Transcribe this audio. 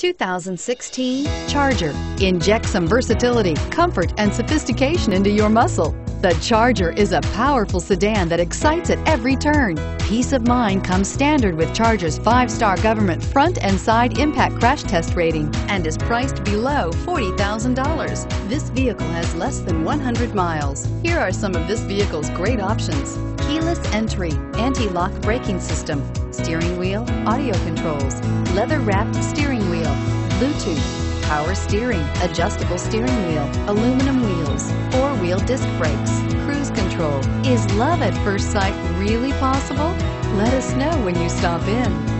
2016 Charger. Inject some versatility, comfort, and sophistication into your muscle. The Charger is a powerful sedan that excites at every turn. Peace of mind comes standard with Charger's 5-star government front and side impact crash test rating and is priced below $40,000. This vehicle has less than 100 miles. Here are some of this vehicle's great options: keyless entry, anti-lock braking system, steering wheel audio controls, leather-wrapped steering wheel, Bluetooth, power steering, adjustable steering wheel, aluminum wheels, four-wheel disc brakes, cruise control. Is love at first sight really possible? Let us know when you stop in.